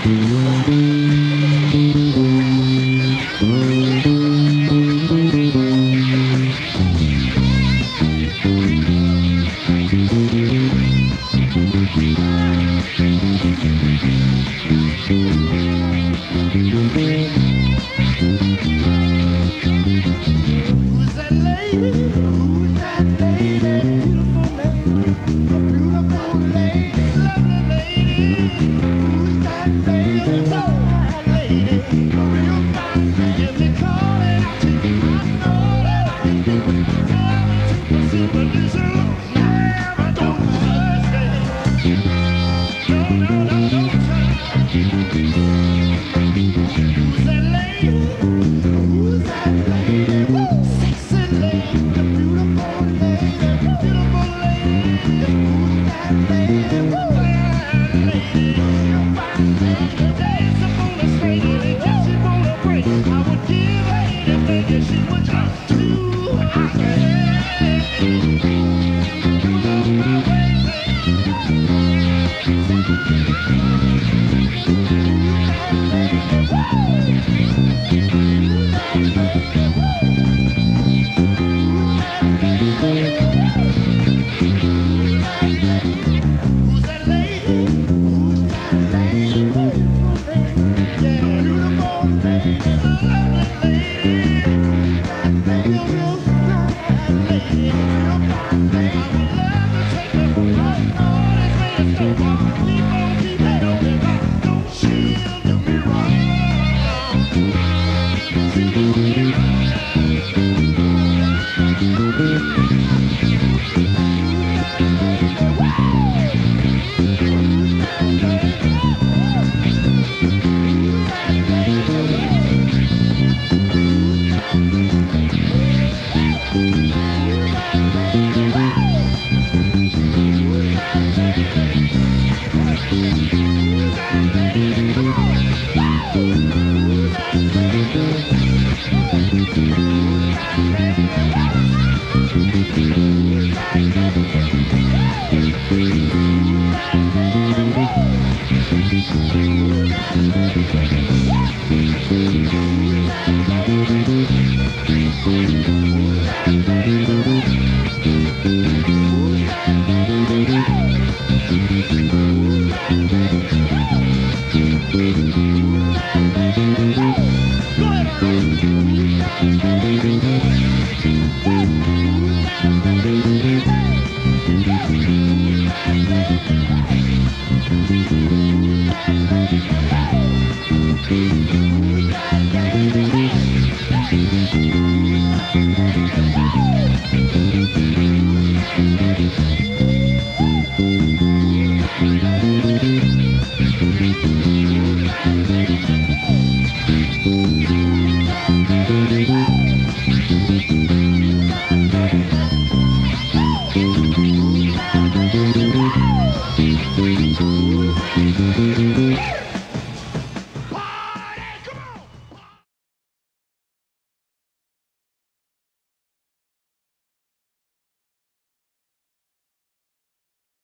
Who's that lady? Who's that lady? Beautiful lady, beautiful lady, lovely lady. Who's that lady? So that lady, a real fine lady. They call it out to you. I know that I can do it. Tell me to see what this is. I don't understand. No, no, no, no. Who's that lady? Who's that lady? Who's sexy lady? The beautiful lady, the beautiful lady. Who's that lady? Who's that lady? You're fine lady, days upon a straight lady, just she won't break. I would give her anything if she would just do her way. Thank you.